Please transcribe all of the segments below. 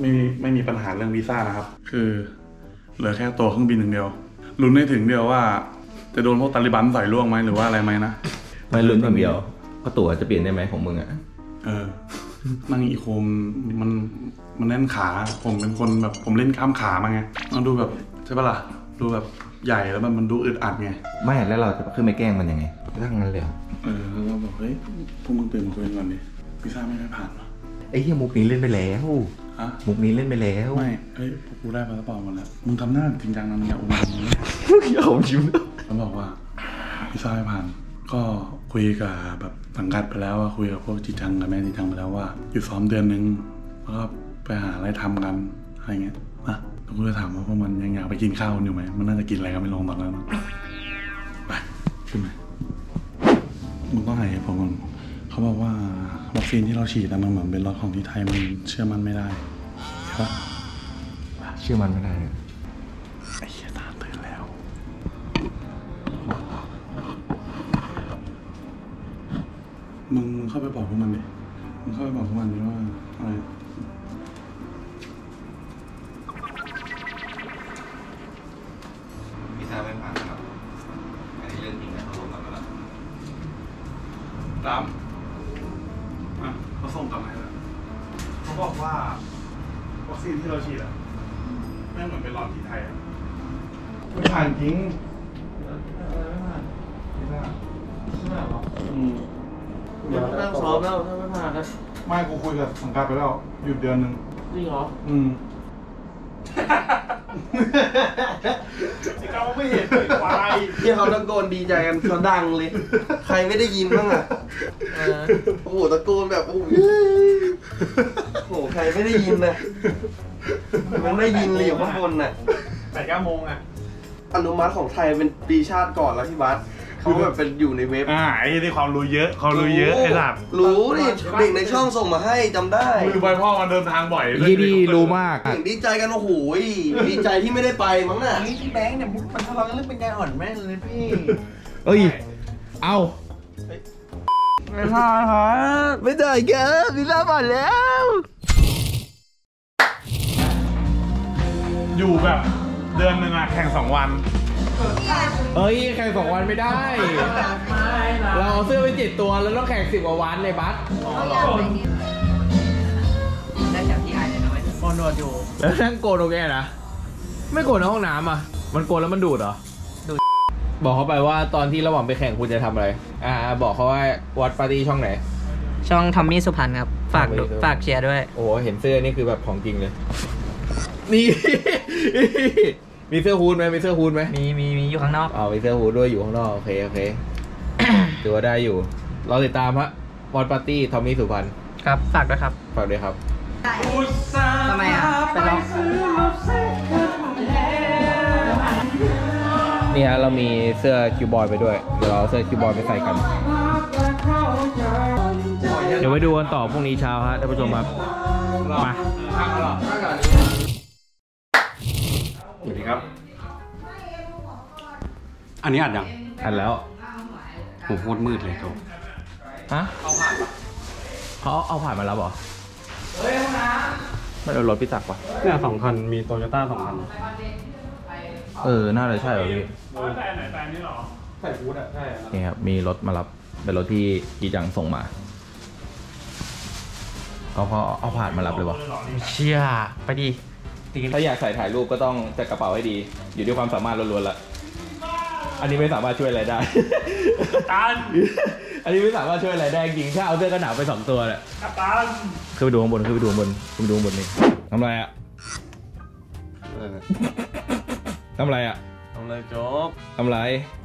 ไม่มีปัญหาเรื่องวีซ่านะครับคือเหลือแค่ตัวเครื่องบินหนึ่งเดียวลุ้นได้ถึงเดียวว่าจะโดนพวกตาลิบันใส่ล่วงไหมหรือว่าอะไรไหมนะไม่ลุ้นอย่างเดียวก็ตั๋วจะเปลี่ยนได้ไหมของมึงอ่ะนั่งอีโคมมันแน่นขาผมเป็นคนแบบผมเล่นข้ามขามาไงมันดูแบบใช่ปะล่ะดูแบบใหญ่แล้วมันดูอึดอัดไงไม่แล้วเราจะขึ้นไปแกล้งมันยังไงนั่งนั่นเลยเราบอกเฮ้ยพวกมึงตื่นตัวเองก่อนดิวีซ่าไม่ได้ผ่านไอ้เหี้ยมุกนี้เล่นไปแล้วมุกนี้เล่นไปแล้วไม่เฮ้ยกูได้พาสปอร์ตหมดแล้วมึงทำหน้าจริงจังนะมึงอย่าอมยิ้มเขาบอกว่าวีซ่าไม่ผ่านก็คุยกับแบบสังกัดไปแล้วว่าคุยกับพวกจิจังกับแม่จิจังไปแล้วว่าหยุดซ้อมเดือนนึงแล้วก็ไปหาอะไรทำกันอะไรเงี้ยนะกูจะถามว่าพวกมันยังอยากไปกินข้าวอยู่ไหมมันน่าจะกินอะไรก็ไม่ลงตอนนั้นไปขึ้นไหมมึงต้องหายผมก่อนเขาบอกว่าวัคซีนที่เราฉีดมันเหมือนเป็นล็อตของที่ไทยมันเชื่อมันไม่ได้ใช่ปะเชื่อมันไม่ได้ไอ้เหี้ยตาตื่นแล้วมึงเข้าไปบอกพวกมันดิมึงเข้าไปบอกพวกมันดิว่าอะไรพี่ตาไม่ผ่านนะครับอันนี้เรื่องจริงนะเขาลงมาแล้วตามเขาส่งกลับมาแล้วเขาบอกว่าวัคซีนที่เราฉีดอะไม่เหมือนเป็นหลอดที่ไทยอะไม่ผ่านจริงไม่ผ่านไม่ผ่านไม่ผ่านหรอนั่งซ้อมแล้วถ้าไม่ผ่านนะไม่กูคุยกับสังกัดไปแล้วหยุดเดือนนึงจริงเหรอสิเขาไม่เห็นควายที่เขาตะโกนดีใจกันเขาดังเลยใครไม่ได้ยินบ้างอ่ะโอ้โหตะโกนแบบโอ้โหใครไม่ได้ยินนะมันได้ยินเลยอยู่ข้างบนน่ะ8-9 โมงอ่ะอนุมัติของไทยเป็นปีชาติก่อนแล้วที่บัสเขาแบบเป็นอยู่ในเว็บไอ้ที่ความรู้เยอะเขารู้เยอะไอ้หลับรู้นี่เด็กในช่องส่งมาให้จำได้มือใบพ่อมันเดินทางบ่อยยี่ดีรู้มากดีใจกันโอ้โหดีใจที่ไม่ได้ไปมั้งน่ะนี่แบงค์เนี่ยมุกมันทะเลาะกันเรื่องเป็นการอ่อนแม่เลยพี่เอ้ยเอาไม่ได้ครับไม่ได้เกินพี่ลาบอดแล้วอยู่แบบเดือนหนึ่งอะแข่ง2 วันเอ้ยแข่ง2 วันไม่ได้เราเอาเสื้อไป7 ตัวแล้วต้องแข่ง10 กว่าวันในบัสได้จากที่ไอเลยนะไอ้โกนโดอยู่แล้วนั่งโกนโอเคนะไม่โกนในห้องน้ำอ่ะมันโกนแล้วมันดูดเหรอดูดบอกเขาไปว่าตอนที่ระหว่างไปแข่งคุณจะทำอะไรบอกเขาว่าวัดปาร์ตี้ช่องไหนช่องทอมมี่สุพรรณครับฝากเชียร์ด้วยโอ้เห็นเสื้อนี่คือแบบของจริงเลยนี่มีเสื้อฮูดไหมมีเสื้อฮูดไหมมีอยู่ข้างนอกอ๋อมีเสื้อฮูดด้วยอยู่ข้างนอกโอเคโอเคถือว่าได้อยู่เราติดตามฮะบอลปาร์ตี้ทอมมี่สุพรรณครับฝากด้วยครับฝากด้วยครับทำไมอ่ะไปลองนี่ฮะเรามีเสื้อคิวบอยไปด้วยเดี๋ยวเราเสื้อคิวบอยไปใส่กันเดี๋ยวไปดูกันต่อพรุ่งนี้เช้าฮะท่านผู้ชมครับมาสวัสดีครับอันนี้อัดยังอัดแล้วโหโคตรมืดเลยครับฮะเขาเอาผ่านมาแล้วเหรอเฮ้ยนะไม่เอารถพี่ตักว่ะเนี่ย2 คันมีโตโยต้า2 คันน่าจะใช่เหรอพี่ใส่นี่หรอใส่ฟูดอ่ะใช่นี่ครับมีรถมารับเป็นรถที่จีจังส่งมาเขาเอาผ่านมารับเลยวะเชี่ยไปดิถ้าอยากใส่ถ่ายรูปก็ต้องจัดกระเป๋าให้ดีอยู่ด้วยความสามารถล้วนๆละอันนี้ไม่สามารถช่วยอะไรได้กัปตันอันนี้ไม่สามารถช่วยอะไรได้จริงถ้าเอาเสื้อกันหนาวไป2 ตัวแหละกัปตันขึ้นไปดูข้างบนขึ้นไปดูข้างบนขึ้นไปดูข้างบนนี่ทำไรอ่ะทำไรอ่ะทำไรจ๊อบทำไร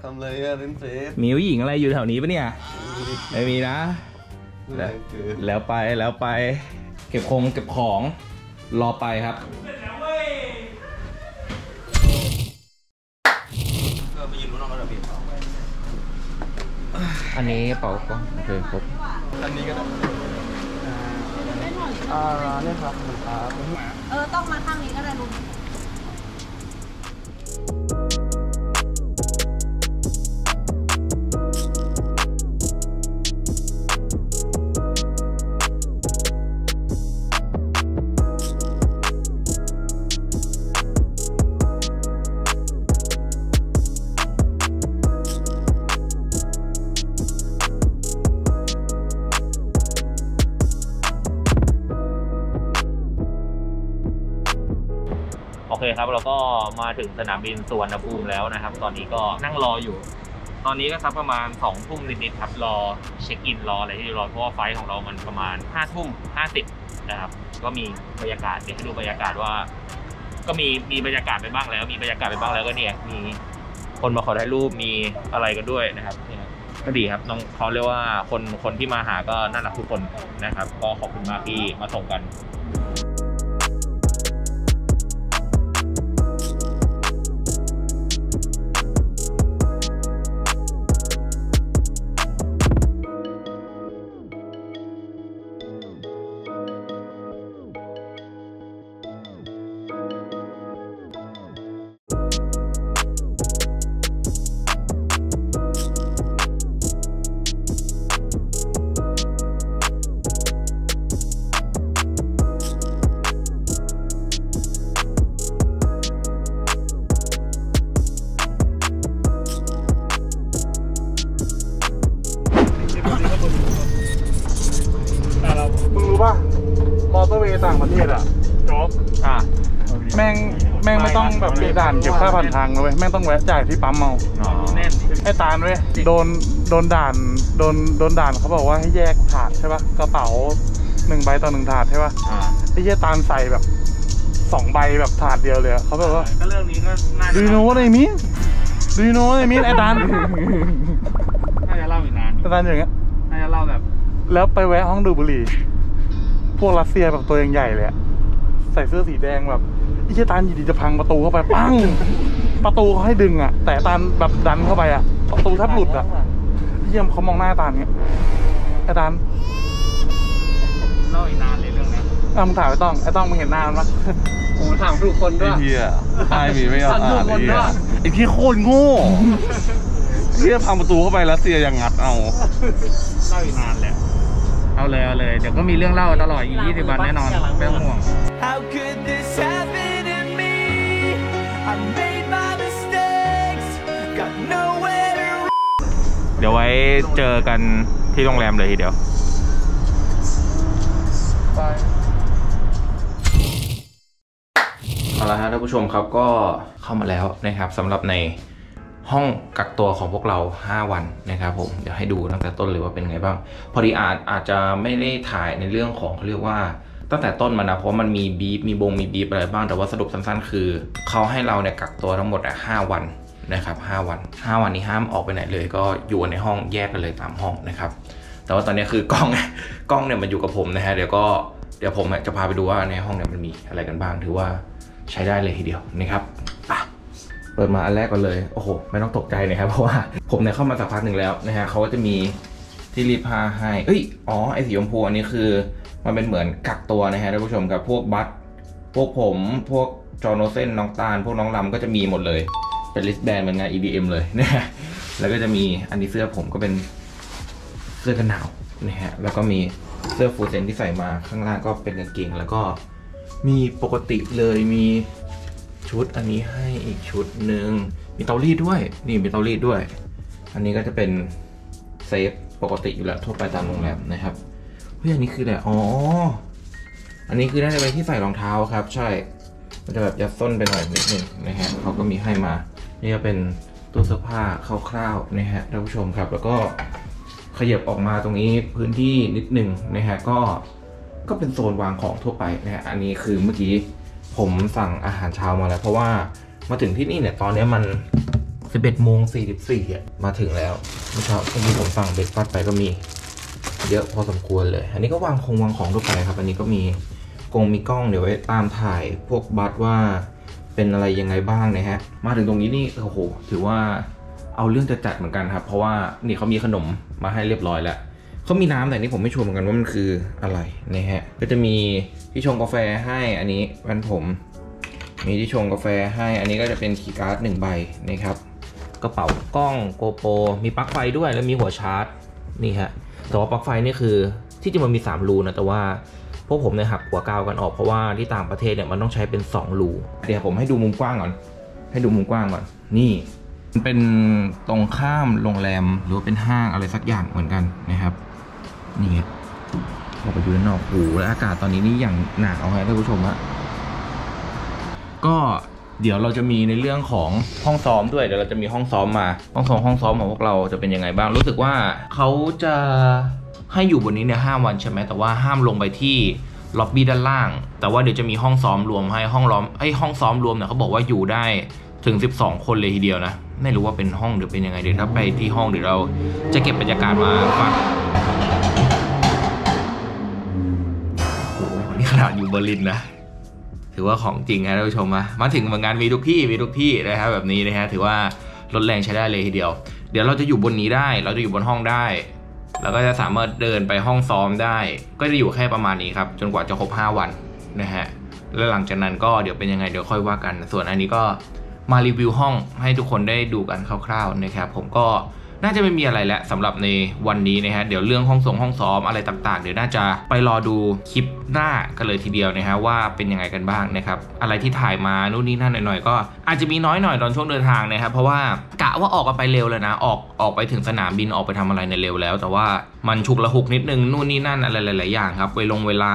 ทำไรอะเล่นเฟซมีผู้หญิงอะไรอยู่แถวนี้ปะเนี่ยไม่มีนะแล้วไปเก็บของรอไปครับอันนี้เป่าก็โอเคครับอันนี้ก็ได้นี่ครับต้องมาข้างนี้ก็ได้ลุง เคครับเราก็มาถึงสนามบินสุวรรณภูมิแล้วนะครับตอนนี้ก็นั่งรออยู่ตอนนี้ก็สักประมาณ2 ทุ่มนิดๆครับรอเช็คอินรออะไรที่รอเพราะว่าไฟล์ของเรามันประมาณ5 ทุ่ม 50นะครับก็มีบรรยากาศเดี๋ยวให้ดูบรรยากาศว่าก็มีบรรยากาศไปบ้างแล้วก็เนี่ยมีคนมาขอถ่ายรูปมีอะไรกันด้วยนะครับก็ดีครับน้องเขาเรียกว่าคนที่มาหาก็น่ารักทุกคนนะครับก็ขอบคุณมากที่มาส่งกันต่างประเทศอ่ะจบแม่งไม่ต้องแบบเก็บด่านเก็บค่าผ่านทางเลยแม่งต้องแวะจ่ายที่ปั๊มเมาไอ้ตาลเว้ยโดนด่านเขาบอกว่าให้แยกถาดใช่ป่ะกระเป๋า1 ใบต่อ1 ถาดใช่ป่ะไอ้เหี้ยตาลใส่แบบ2 ใบแบบถาดเดียวเลยเขาบอกว่าก็เรื่องนี้ก็น่าจะดูโน้ตไอ้มิ้นไอ้ตาลน่าจะเล่าอีกนานตาลอย่างเงี้ยน่าจะเล่าแบบแล้วไปแวะห้องดูบุหรี่พวกรัสเซียแบบตัวใหญ่เลยใส่เสื้อสีแดงแบบไอ้เจ้าตาลอยู่ดีจะพังประตูเข้าไปปั้งประตูเขาให้ดึงอ่ะแต่ตาลแบบดันเข้าไปอ่ะประตูทับหลุดอ่ะเยี่ยมเขามองหน้าตาลเงี้ยไอ้ตาลเล่าอีกนานเลยเรื่องนี้มึงถามไอ้ต้องมึงเห็นหน้ามันปะโอ้ถามทุกคนด้วยไอ้เหี้ยไอ้มีไม่เอาอ่านไอ้ที่โคตรโง่เหี้ยพังประตูเข้าไปรัสเซียยังงัดเอาเล่าอีกนานแหละเอาเลยเดี๋ยวก็มีเรื่องเล่าตลอดอีก20 วันแน่นอนไม่ต้องห่วงเดี๋ยวไว้เจอกันที่โรงแรมเลยทีเดียวเอาละฮะท่านผู้ชมครับก็เข้ามาแล้วนะครับสำหรับในห้องกักตัวของพวกเรา5 วันนะครับผมเดี๋ยวให้ดูตั้งแต่ต้นเลยว่าเป็นไงบ้างพอดีอาจจะไม่ได้ถ่ายในเรื่องของเขาเรียกว่าตั้งแต่ต้นมานะเพราะมันมีบีฟมีบีฟอะไรบ้างแต่ว่าสรุปสั้นๆคือเขาให้เราเนี่ยกักตัวทั้งหมด5 วันนะครับ5 วันนี้ห้ามออกไปไหนเลยก็อยู่ในห้องแยกกันเลยตามห้องนะครับแต่ว่าตอนนี้คือกล้องเนี่ยมันอยู่กับผมนะฮะเดี๋ยวผมจะพาไปดูว่าในห้องเนี่ยมันมีอะไรกันบ้างถือว่าใช้ได้เลยทีเดียวนะครับเปิดมาอันแรกก่อนเลยโอ้โหไม่ต้องตกใจนะครับเพราะว่าผมเนี่ยเข้ามาสักพักหนึ่งแล้วนะฮะเขาก็จะมีที่รีดผ้าให้อ๋อไอสีชมพูอันนี้คือมันเป็นเหมือนกักตัวนะฮะท่านผู้ชมกับพวกบัตพวกผมพวกจอโนเซนน้องตาลพวกน้องลำก็จะมีหมดเลยเป็นลิสต์แบนด์เหมือนงาน EDM เลยนะฮะแล้วก็จะมีอันนี้เสื้อผมก็เป็นเสื้อกันหนาวนะฮะแล้วก็มีเสื้อฟูลเซนที่ใส่มาข้างล่างก็เป็นกางเกงแล้วก็มีปกติเลยมีชุดอันนี้ให้อีกชุดหนึ่งมีเตารีดด้วยนี่มีเตารีดด้วยอันนี้ก็จะเป็นเซฟปกติอยู่แล้วทั่วไปตามโรงแรมนะครับเฮ้ยอันนี้คืออะไรอ๋ออันนี้คือน่าจะเป็นที่ใส่รองเท้าครับใช่มันจะแบบยัดส้นไปหน่อยนิดหนึ่งนะฮะเขาก็มีให้มานี่ก็เป็นตู้เสื้อผ้าคร่าวๆนะฮะท่านผู้ชมครับแล้วก็ขยับออกมาตรงนี้พื้นที่นิดหนึ่งนะฮะก็เป็นโซนวางของทั่วไปนะฮะอันนี้คือเมื่อกี้ผมสั่งอาหารเช้ามาแล้วเพราะว่ามาถึงที่นี่เนี่ยตอนนี้มัน 11:44 มาถึงแล้วนะครับเมื่อกี้ผมสั่งเบรคฟาสต์ไปก็มีเยอะพอสมควรเลยอันนี้ก็วางของทั่วไปครับอันนี้ก็มีกล้องเดี๋ยวไว้ตามถ่ายพวกบัตรว่าเป็นอะไรยังไงบ้างนะฮะมาถึงตรงนี้นี่โอ้โหถือว่าเอาเรื่องจะจัดเหมือนกันครับเพราะว่านี่เขามีขนมมาให้เรียบร้อยแล้วเขามีน้ำแต่นี่ผมไม่ชัวร์เหมือนกันว่ามันคืออะไรนะฮะก็จะมีที่ชงกาแฟให้อันนี้วันผมมีที่ชงกาแฟให้อันนี้ก็จะเป็นคีย์การ์ด1 ใบนะครับกระเป๋ากล้องโกโปรมีปลั๊กไฟด้วยแล้วมีหัวชาร์จนี่ฮะแต่ว่าปลั๊กไฟนี่คือที่จริงมันมี3 รูนะแต่ว่าพวกผมเนี่ยหักหัวกาวกันออกเพราะว่าที่ต่างประเทศเนี่ยมันต้องใช้เป็น2 รูเดี๋ยวผมให้ดูมุมกว้างก่อนนี่มันเป็นตรงข้ามโรงแรมหรือว่าเป็นห้างอะไรสักอย่างเหมือนกันนะครับนี่ออกไปดูด้านนอกโอ้โหและอากาศตอนนี้นี่อย่างหนาวครับท่านผู้ชมฮะ ก็เดี๋ยวเราจะมีในเรื่องของห้องซ้อมด้วยเดี๋ยวเราจะมีห้องซ้อมมาห้องซ้อมของพวกเราจะเป็นยังไงบ้างรู้สึกว่าเขาจะให้อยู่บนนี้เนี่ย5 วันใช่ไหมแต่ว่าห้ามลงไปที่ล็อบบี้ด้านล่างแต่ว่าเดี๋ยวจะมีห้องซ้อมรวมให้ห้องซ้อมรวมเนี่ยเขาบอกว่าอยู่ได้ถึง12 คนเลยทีเดียวนะไม่รู้ว่าเป็นห้องหรือเป็นยังไงเดี๋ยวถ้าไปที่ห้องเดี๋ยวเราจะเก็บบรรยากาศมาฝากนี่ขนาดอยู่เบอร์ลินนะถือว่าของจริงนะท่านผู้ชมมาถึงงานมีทุกที่นะครับแบบนี้นะฮะถือว่าลดแรงใช้ได้เลยทีเดียวเดี๋ยวเราจะอยู่บนนี้ได้เราจะอยู่บนห้องได้แล้วก็จะสามารถเดินไปห้องซ้อมได้ก็จะอยู่แค่ประมาณนี้ครับจนกว่าจะครบ5 วันนะฮะแล้วหลังจากนั้นก็เดี๋ยวเป็นยังไงเดี๋ยวค่อยว่ากันส่วนอันนี้ก็มารีวิวห้องให้ทุกคนได้ดูกันคร่าวๆนะครับผมก็น่าจะไม่มีอะไรแล้วสำหรับในวันนี้นะฮะเดี๋ยวเรื่องห้องซ้อมอะไรต่างๆเดี๋ยวน่าจะไปรอดูคลิปหน้ากันเลยทีเดียวนะฮะว่าเป็นยังไงกันบ้างนะครับอะไรที่ถ่ายมานู่นนี่นั่นหน่อยๆก็อาจจะมีน้อยหน่อยตอนช่วงเดินทางนะครับเพราะว่ากะว่าออกกันไปเร็วเลยนะออกไปถึงสนามบินออกไปทำอะไรในเร็วแล้วแต่ว่ามันฉุกละหุกนิดนึงนู่นนี่นั่นอะไรหลายๆอย่างครับไปลงเวลา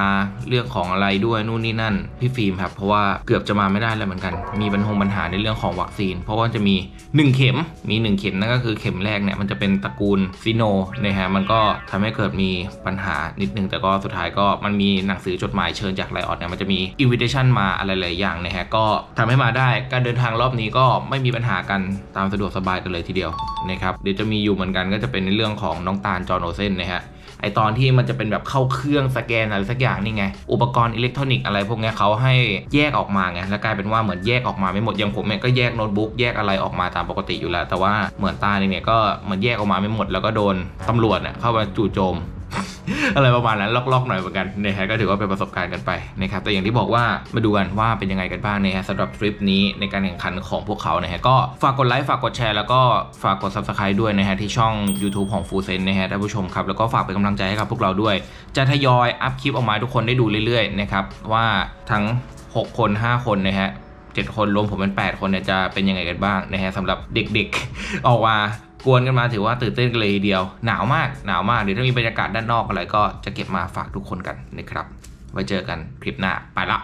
เรื่องของอะไรด้วยนู่นนี่นั่นพี่ฟิล์มครับเพราะว่าเกือบจะมาไม่ได้แล้วเหมือนกันมีปัญหาในเรื่องของวัคซีนเพราะว่าจะมี1 เข็มนั่นก็คือเข็มแรกเนี่ยมันจะเป็นตระกูลซิโนนะฮะมันก็ทำให้เกิดมีปัญหานิดนึงแต่ก็สุดท้ายก็มันมีหนังสือจดหมายเชิญจากไลออดเนี่ยมันจะมีอินวิเทชันมาอะไรหลายอย่างนะฮะก็ทำให้มาได้การเดินทางรอบนี้ก็ไม่มีปัญหากันตามสะดวกสบายกันเลยทีเดียวนะครับเดี๋ยวจะมีอยู่เหมือนกันก็จะเป็นในเรื่องของน้องตาลจอห์นโอเซนนะฮะไอตอนที่มันจะเป็นแบบเข้าเครื่องสแกนอะไรสักอย่างนี่ไงอุปกรณ์อิเล็กทรอนิกส์อะไรพวกนี้เขาให้แยกออกมาไงแล้วกลายเป็นว่าเหมือนแยกออกมาไม่หมดอย่างผมเนี่ยก็แยกโน้ตบุ๊กแยกอะไรออกมาตามปกติอยู่แล้วแต่ว่าเหมือนตาเนี่ยก็เหมือนแยกออกมาไม่หมดแล้วก็โดนตำรวจเนี่ยเข้ามาจู่โจมอะไรประมาณนั้นลอกๆหน่อยเหมือนกันนะฮะก็ถือว่าเป็นประสบการณ์กันไปนะครับแต่อย่างที่บอกว่ามาดูกันว่าเป็นยังไงกันบ้างนะฮะสำหรับทริปนี้ในการแข่งขันของพวกเขานะฮะก็ฝากกดไลค์ฝากกดแชร์แล้วก็ฝากกด Subscribe ด้วยนะฮะที่ช่อง YouTube ของ Full Sense นะฮะท่านผู้ชมครับแล้วก็ฝากเป็นกำลังใจให้กับพวกเราด้วยจะทยอยอัพคลิปออกมาทุกคนได้ดูเรื่อยๆนะครับว่าทั้ง6 คน5 คนนะฮะ7 คนรวมผมเป็น8 คนเนี่ยจะเป็นยังไงกันบ้างนะฮะสำหรับเด็กๆออกมากวนกันมาถือว่าตื่นเต้นกันเลยทีเดียวหนาวมากเดี๋ยวถ้ามีบรรยากาศด้านนอกอะไรก็จะเก็บมาฝากทุกคนกันนะครับไว้เจอกันคลิปหน้าไปละ